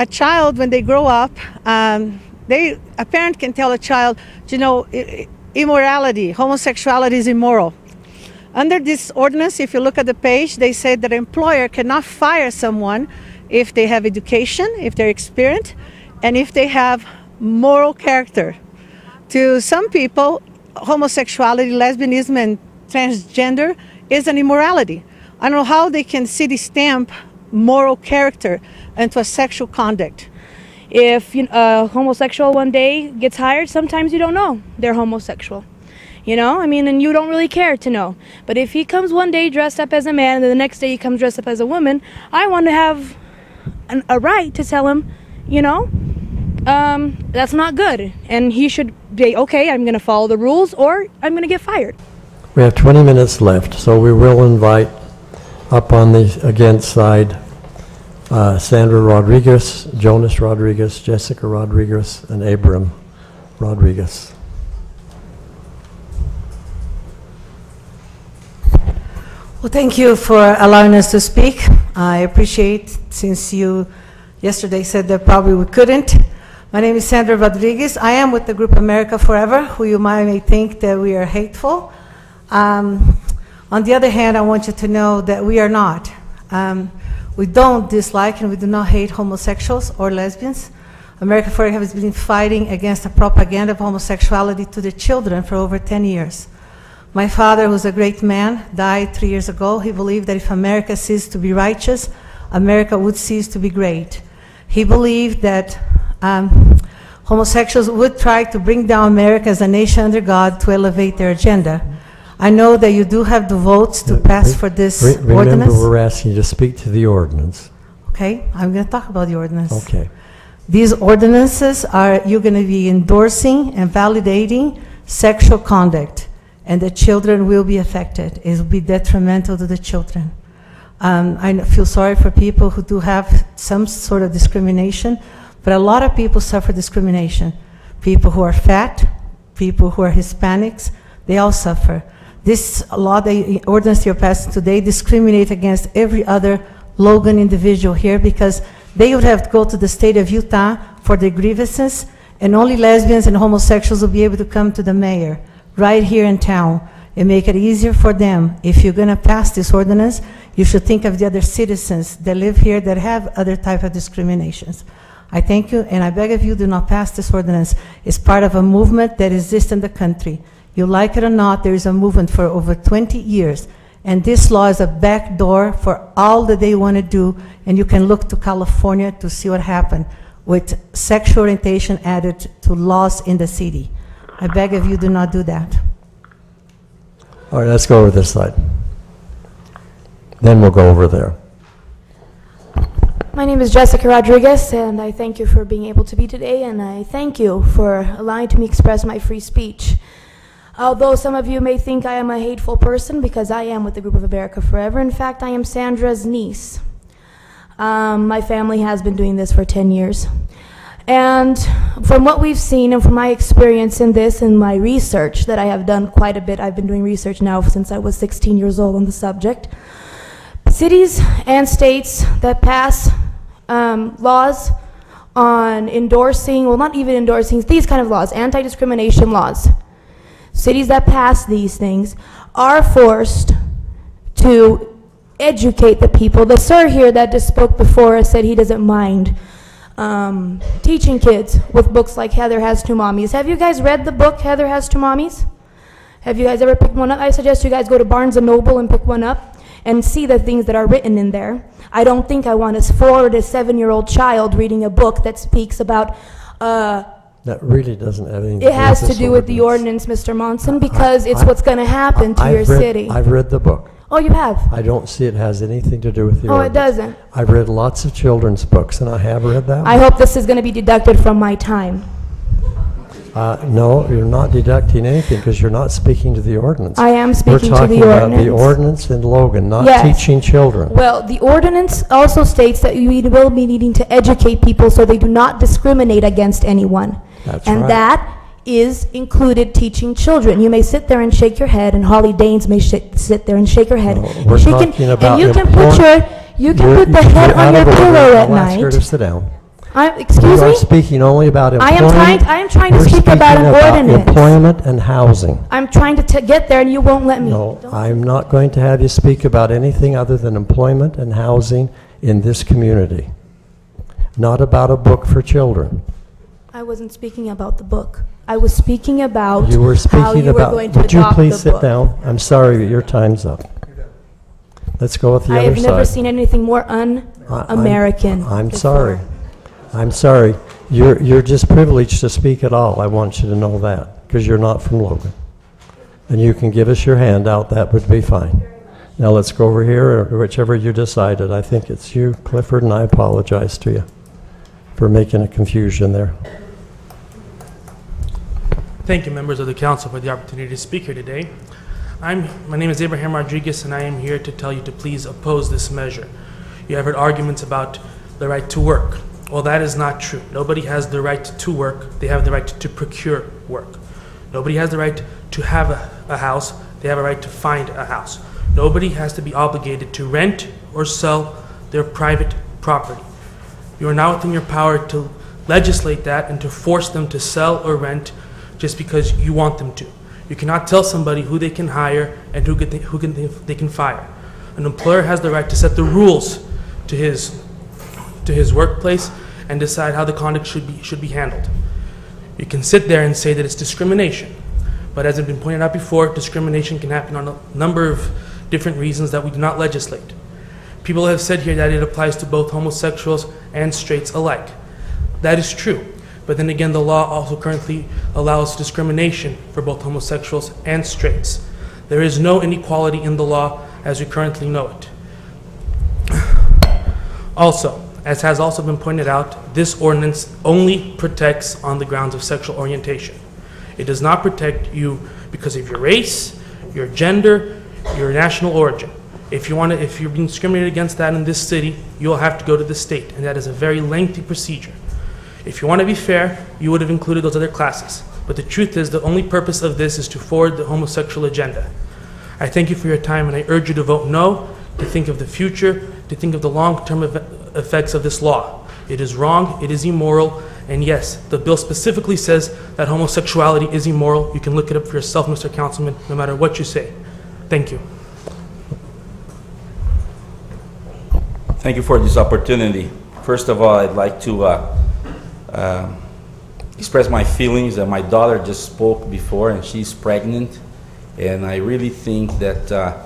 a child, when they grow up, a parent can tell a child, you know, immorality, homosexuality is immoral. Under this ordinance, if you look at the page, they say that an employer cannot fire someone if they have education, if they're experienced, and if they have moral character. To some people, homosexuality, lesbianism, and transgender is an immorality. I don't know how they can city stamp moral character into a sexual conduct. If a homosexual one day gets hired, sometimes you don't know they're homosexual. You know, I mean, and you don't really care to know. But if he comes one day dressed up as a man and the next day he comes dressed up as a woman, I want to have a right to tell him, you know, that's not good. And he should be, okay, I'm going to follow the rules or I'm going to get fired. We have 20 minutes left, so we will invite up on the against side Sandra Rodriguez, Jonas Rodriguez, Jessica Rodriguez, and Abraham Rodrigues. Well, thank you for allowing us to speak. I appreciate, since you yesterday said that probably we couldn't. My name is Sandra Rodriguez. I am with the group America Forever, who you may think that we are hateful. On the other hand, I want you to know that we are not. We don't dislike and we do not hate homosexuals or lesbians. America Forever has been fighting against the propaganda of homosexuality to the children for over 10 years. My father, who's a great man, died 3 years ago. He believed that if America ceased to be righteous, America would cease to be great. He believed that homosexuals would try to bring down America as a nation under God to elevate their agenda. I know that you do have the votes to pass for this ordinance. Remember, we're asking you to speak to the ordinance. Okay, I'm going to talk about the ordinance. Okay. These ordinances are, you're going to be endorsing and validating sexual conduct. And the children will be affected. It will be detrimental to the children. I feel sorry for people who do have some sort of discrimination, but a lot of people suffer discrimination. People who are fat, people who are Hispanics, they all suffer. This law, the ordinance you're passing today, discriminate against every other Logan individual here because they would have to go to the state of Utah for their grievances, and only lesbians and homosexuals will be able to come to the mayor right here in town and make it easier for them. If you're going to pass this ordinance, you should think of the other citizens that live here that have other type of discriminations. I thank you, and I beg of you, do not pass this ordinance. It's part of a movement that exists in the country. You like it or not, there is a movement for over 20 years, and this law is a back door for all that they want to do, and you can look to California to see what happened with sexual orientation added to laws in the city. I beg of you, do not do that. All right, let's go over this slide. Then we'll go over there. My name is Jessica Rodriguez, and I thank you for being able to be today, and I thank you for allowing me to express my free speech. Although some of you may think I am a hateful person, because I am with the group of America Forever. In fact, I am Sandra's niece. My family has been doing this for 10 years. And from what we've seen and from my experience in this and my research that I have done quite a bit, I've been doing research now since I was 16 years old on the subject, cities and states that pass laws on endorsing, well, not even endorsing, these kind of laws, anti-discrimination laws, cities that pass these things are forced to educate the people. The sir here that just spoke before said he doesn't mind teaching kids with books like Heather Has Two Mommies. Have you guys read the book Heather Has Two Mommies? Have you guys ever picked one up? I suggest you guys go to Barnes & Noble and pick one up and see the things that are written in there. I don't think I want a 4- to 7-year-old child reading a book that speaks about... that really doesn't have anything to do with this. It has to do with the ordinance, Mr. Monson, because it's what's going to happen to your city. I've read the book. Oh, you have? I don't see it has anything to do with the ordinance. Oh, it doesn't? I've read lots of children's books, and I have read that one. I hope this is going to be deducted from my time. No, you're not deducting anything because you're not speaking to the ordinance. I am speaking to the ordinance. We're talking about the ordinance in Logan, not teaching children. Well, the ordinance also states that we will be needing to educate people so they do not discriminate against anyone. That's right. And that is included teaching children. You may sit there and shake your head, and Holly Daines may sit there and shake her head. No, we're talking about and you can put the head on your pillow at night. I'll ask her to sit down. Excuse me? You are speaking only about employment. I am trying to speak about an ordinance. Employment and housing. I'm trying to get there and you won't let me. No, I'm not going to have you speak about anything other than employment and housing in this community. Not about a book for children. I wasn't speaking about the book. I was speaking about how you were going to adopt the book. Would you please sit down? I'm sorry, your time's up. Let's go with the other side. I have never seen anything more un-American. I'm sorry. I'm sorry. You're just privileged to speak at all. I want you to know that, because you're not from Logan. And you can give us your handout. That would be fine. Now let's go over here, or whichever you decided. I think it's you, Clifford, and I apologize to you for making a confusion there. Thank you, members of the council, for the opportunity to speak here today. My name is Abraham Rodriguez, and I am here to tell you to please oppose this measure. You have heard arguments about the right to work. Well, that is not true. Nobody has the right to work. They have the right to procure work. Nobody has the right to have a house. They have a right to find a house. Nobody has to be obligated to rent or sell their private property. You are not within your power to legislate that and to force them to sell or rent just because you want them to. You cannot tell somebody who they can hire and who they can fire. An employer has the right to set the rules to his workplace and decide how the conduct should be handled. You can sit there and say that it's discrimination, but as has been pointed out before, discrimination can happen on a number of different reasons that we do not legislate. People have said here that it applies to both homosexuals and straights alike. That is true. But then again, the law also currently allows discrimination for both homosexuals and straights. There is no inequality in the law as we currently know it. Also, as has also been pointed out, this ordinance only protects on the grounds of sexual orientation. It does not protect you because of your race, your gender, your national origin. If you're being discriminated against that in this city, you'll have to go to the state, and that is a very lengthy procedure. If you want to be fair, you would have included those other classes. But the truth is, the only purpose of this is to forward the homosexual agenda. I thank you for your time, and I urge you to vote no, to think of the future, to think of the long-term effects of this law. It is wrong, it is immoral, and yes, the bill specifically says that homosexuality is immoral. You can look it up for yourself, Mr. Councilman, no matter what you say. Thank you. Thank you for this opportunity. First of all, I'd like to express my feelings that my daughter just spoke before, and she's pregnant, and I really think that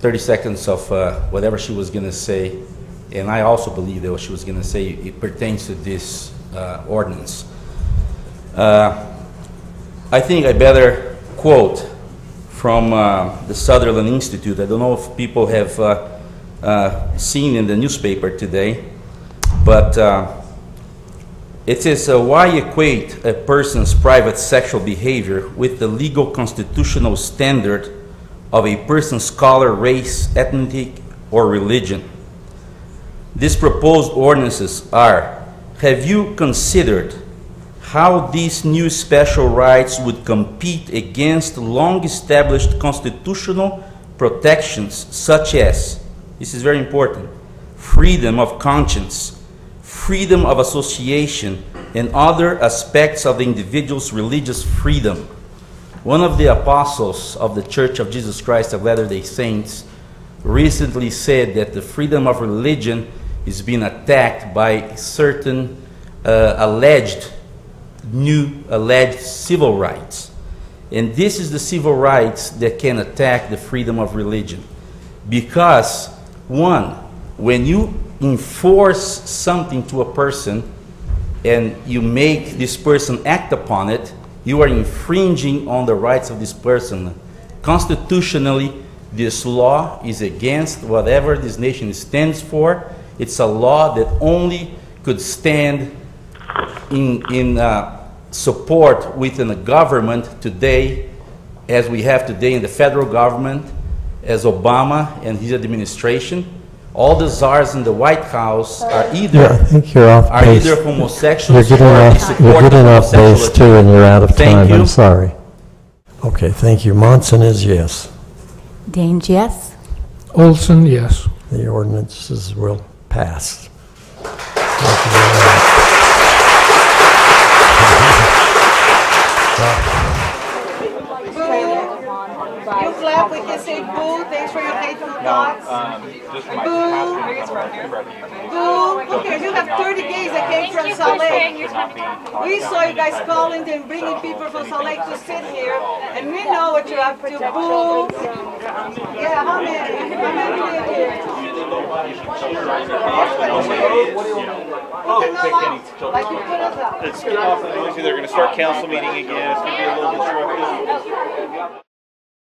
30 seconds of whatever she was gonna say, and I also believe that what she was gonna say, it pertains to this ordinance. I think I better quote from the Sutherland Institute. I don't know if people have seen in the newspaper today, but it says, why equate a person's private sexual behavior with the legal constitutional standard of a person's color, race, ethnicity, or religion? These proposed ordinances are, have you considered how these new special rights would compete against long-established constitutional protections such as, this is very important, freedom of conscience, freedom of association, and other aspects of the individual's religious freedom. One of the apostles of the Church of Jesus Christ of Latter-day Saints recently said that the freedom of religion is being attacked by certain alleged civil rights. And this is the civil rights that can attack the freedom of religion. Because, one, when you enforce something to a person and you make this person act upon it, you are infringing on the rights of this person. Constitutionally, this law is against whatever this nation stands for. It's a law that only could stand in support within a government today, as we have today in the federal government, as Obama and his administration. All the czars in the White House are either homosexuals or they support the homosexuals too, and you're out of time. I'm sorry. Okay, thank you. Monson is yes. Daines, yes. Olson, yes. The ordinances will pass. Thank you. clap, we can say boo, thanks for your hateful thoughts. Boo, boo, okay, you have 30 gays that came from Salt Lake. We saw you guys calling and bringing people from Salt Lake to sit here, and we know what you're up to, boo. Yeah, how many? How many live here? It's off the noisy. They're going to start council meeting again. It's going to be a little disruptive.